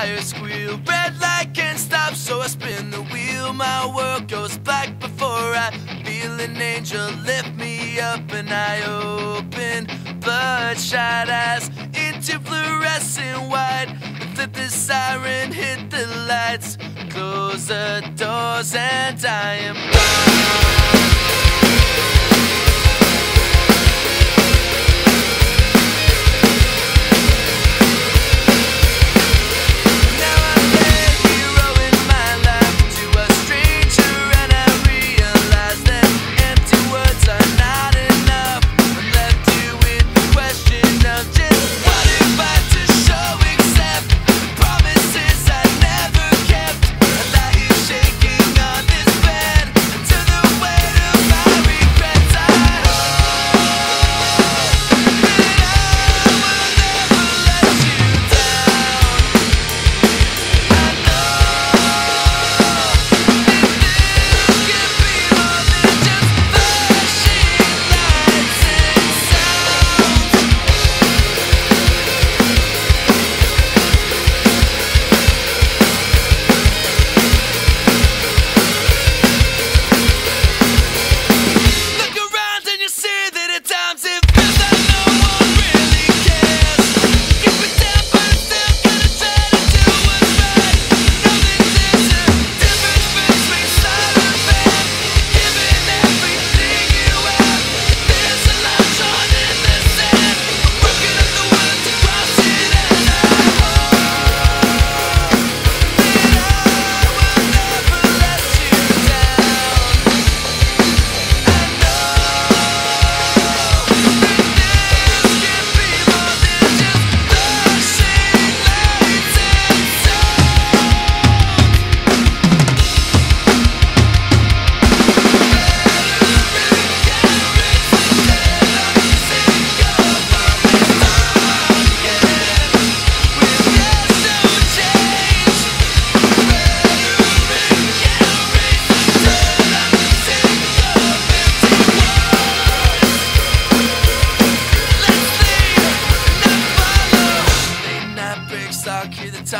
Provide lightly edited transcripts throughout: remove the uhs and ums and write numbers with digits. tires squeal. Red light can't stop, so I spin the wheel. My world goes black before I feel an angel lift me up, and I open bloodshot eyes into fluorescent white. Flip the siren, hit the lights, close the doors, and I am gone.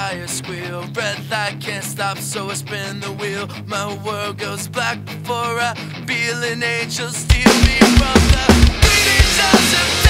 Tires squeal, red light can't stop, so I spin the wheel. My world goes black before I feel an angel steal me from the bleeding jaws of death.